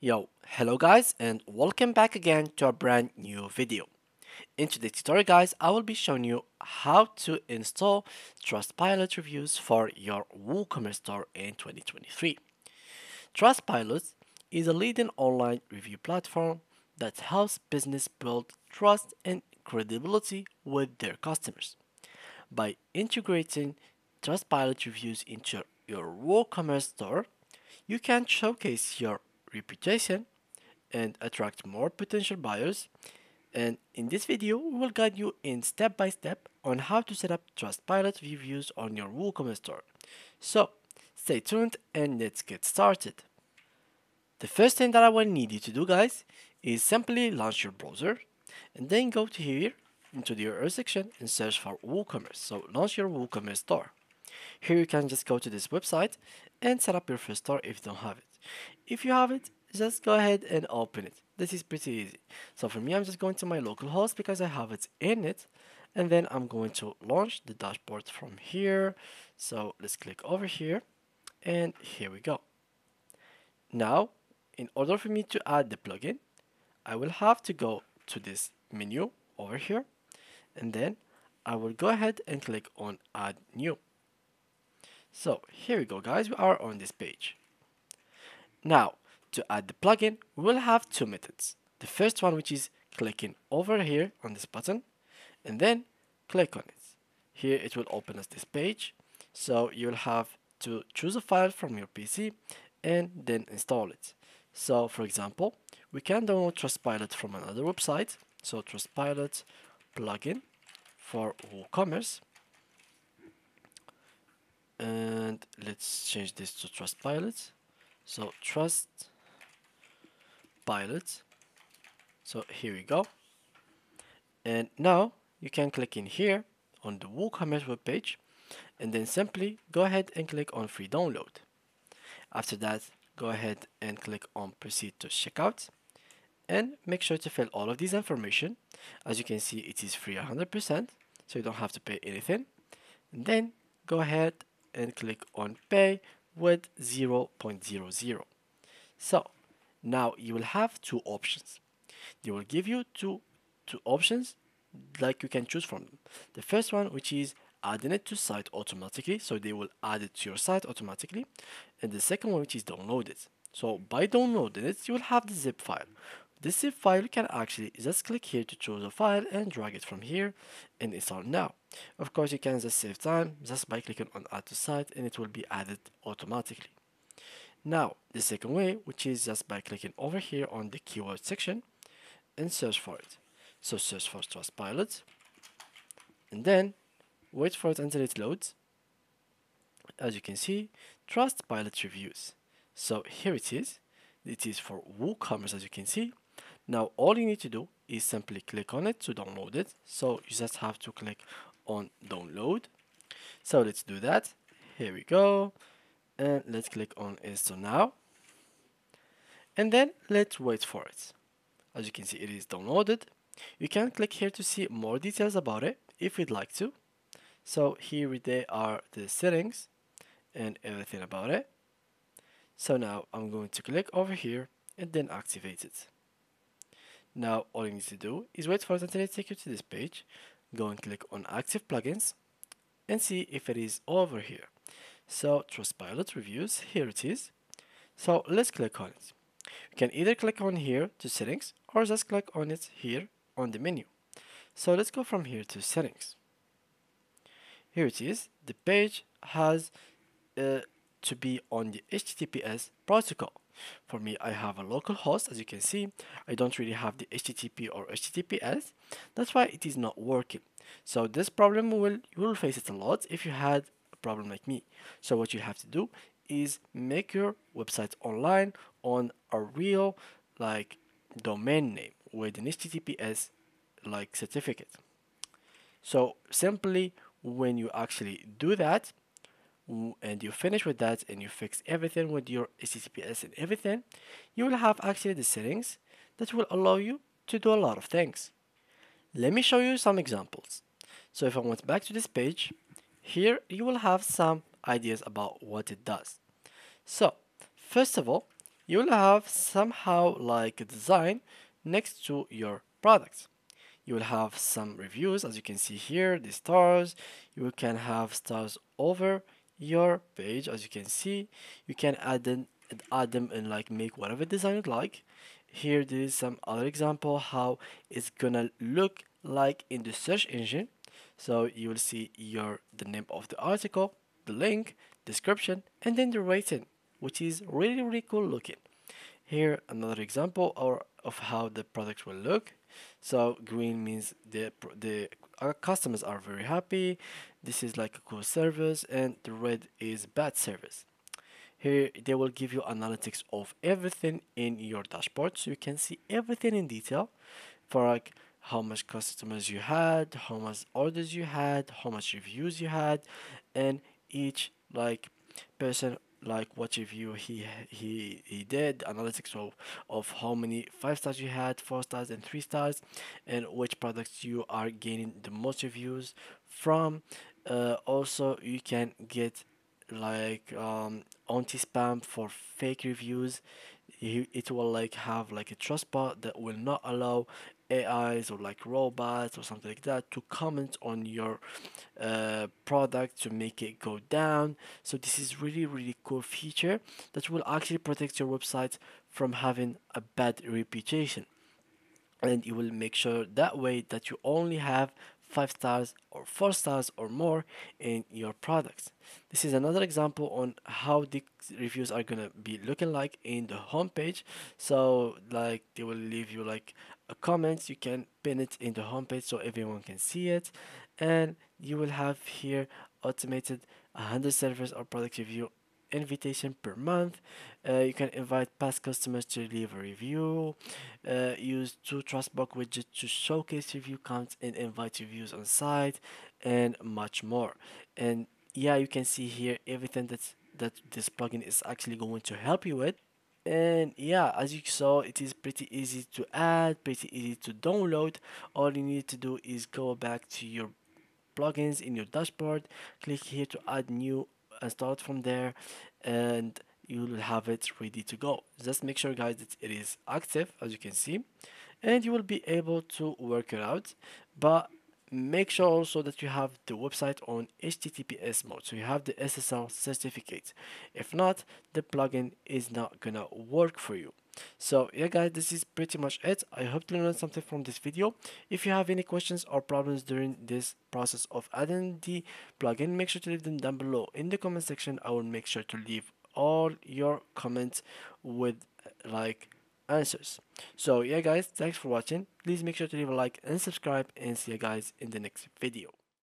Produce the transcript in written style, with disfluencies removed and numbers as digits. Yo, hello guys, and welcome back again to a brand new video. In today's tutorial guys, I will be showing you how to install Trustpilot reviews for your WooCommerce store in 2023. Trustpilot is a leading online review platform that helps business build trust and credibility with their customers. By integrating Trustpilot reviews into your WooCommerce store, you can showcase your reputation and attract more potential buyers. And in this video, we will guide you in step-by-step on how to set up Trustpilot reviews on your WooCommerce store. So stay tuned and let's get started. The first thing that I will need you to do guys is simply launch your browser and then go to here into the error section and search for WooCommerce. So launch your WooCommerce store. Here you can just go to this website and set up your first store if you don't have it. If you have it, just go ahead and open it. This is pretty easy. So for me, I'm just going to my localhost because I have it in it. And then I'm going to launch the dashboard from here. So let's click over here. And here we go. Now, in order for me to add the plugin, I will have to go to this menu over here. And then I will go ahead and click on Add New. So here we go, guys. We are on this page. Now, to add the plugin, we will have two methods. The first one, which is clicking over here on this button, and then click on it. Here it will open us this page. So you'll have to choose a file from your PC and then install it. So for example, we can download Trustpilot from another website. So Trustpilot plugin for WooCommerce. And let's change this to Trustpilot. So Trustpilot, so here we go. And now you can click in here on the WooCommerce webpage and then simply go ahead and click on free download. After that, go ahead and click on proceed to checkout and make sure to fill all of this information. As you can see, it is free 100%, so you don't have to pay anything. And then go ahead and click on pay with 0.00. So now you will have two options. They will give you two options, like you can choose from them. The first one, which is adding it to site automatically, so they will add it to your site automatically. And the second one, which is download it. So by downloading it, you will have the zip file. The zip file, you can actually just click here to choose a file and drag it from here and install now. Of course, you can just save time just by clicking on add to site and it will be added automatically. Now, the second way, which is just by clicking over here on the keyword section and search for it. So search for Trustpilot and then wait for it until it loads. As you can see, Trustpilot reviews. So here it is. It is for WooCommerce, as you can see. Now all you need to do is simply click on it to download it. So you just have to click on download. So let's do that. Here we go. And let's click on install now. And then let's wait for it. As you can see, it is downloaded. You can click here to see more details about it if you'd like to. So here they are the settings and everything about it. So now I'm going to click over here and then activate it. Now all you need to do is wait for it until it takes you to this page. Go and click on active plugins and see if it is over here. So Trustpilot reviews, here it is. So let's click on it. You can either click on here to settings or just click on it here on the menu. So let's go from here to settings. Here it is. The page has to be on the HTTPS protocol. For me, I have a local host. As you can see, I don't really have the HTTP or HTTPS. That's why it is not working. So this problem you will face it a lot if you had a problem like me. So what you have to do is make your website online on a real like domain name with an HTTPS like certificate. So simply when you actually do that and you finish with that and you fix everything with your HTTPS and everything, you will have actually the settings that will allow you to do a lot of things. Let me show you some examples. So if I went back to this page, here you will have some ideas about what it does. So first of all, you will have somehow like a design next to your products. You will have some reviews, as you can see here, the stars. You can have stars over your page, as you can see. You can add them and like make whatever design you'd like. Here there is some other example how it's gonna look like in the search engine. So you will see your the name of the article, the link, description, and then the rating, which is really, really cool looking. Here another example of how the product will look. So green means our customers are very happy, this is like a cool service, and the red is bad service. Here they will give you analytics of everything in your dashboard, so you can see everything in detail, for like how much customers you had, how much orders you had, how much reviews you had, and each like person like what review he did, analytics of how many 5 stars you had, 4 stars and 3 stars, and which products you are gaining the most reviews from. Also you can get like anti-spam for fake reviews. It will like have like a Trustpilot that will not allow AIs or like robots or something like that to comment on your product to make it go down. So this is really, really cool feature that will actually protect your website from having a bad reputation, and it will make sure that way that you only have 5 stars or 4 stars or more in your products. This is another example on how the reviews are gonna be looking like in the homepage. So like they will leave you like a comment, you can pin it in the homepage so everyone can see it, and you will have here automated 100 service or product review invitation per month. You can invite past customers to leave a review, use 2 Trustbox widgets to showcase review counts and invite reviews on site, and much more. And yeah, you can see here everything that this plugin is actually going to help you with. And yeah, as you saw, it is pretty easy to add, pretty easy to download. All you need to do is go back to your plugins in your dashboard, click here to add new, and start from there, and you will have it ready to go. Just make sure, guys, that it is active, as you can see, and you will be able to work it out. But make sure also that you have the website on HTTPS mode, so you have the SSL certificate. If not, the plugin is not gonna work for you. So yeah, guys, this is pretty much it. I hope to learn something from this video. If you have any questions or problems during this process of adding the plugin, make sure to leave them down below in the comment section. I will make sure to leave all your comments with like answers. So yeah, guys, thanks for watching. Please make sure to leave a like and subscribe, and see you guys in the next video.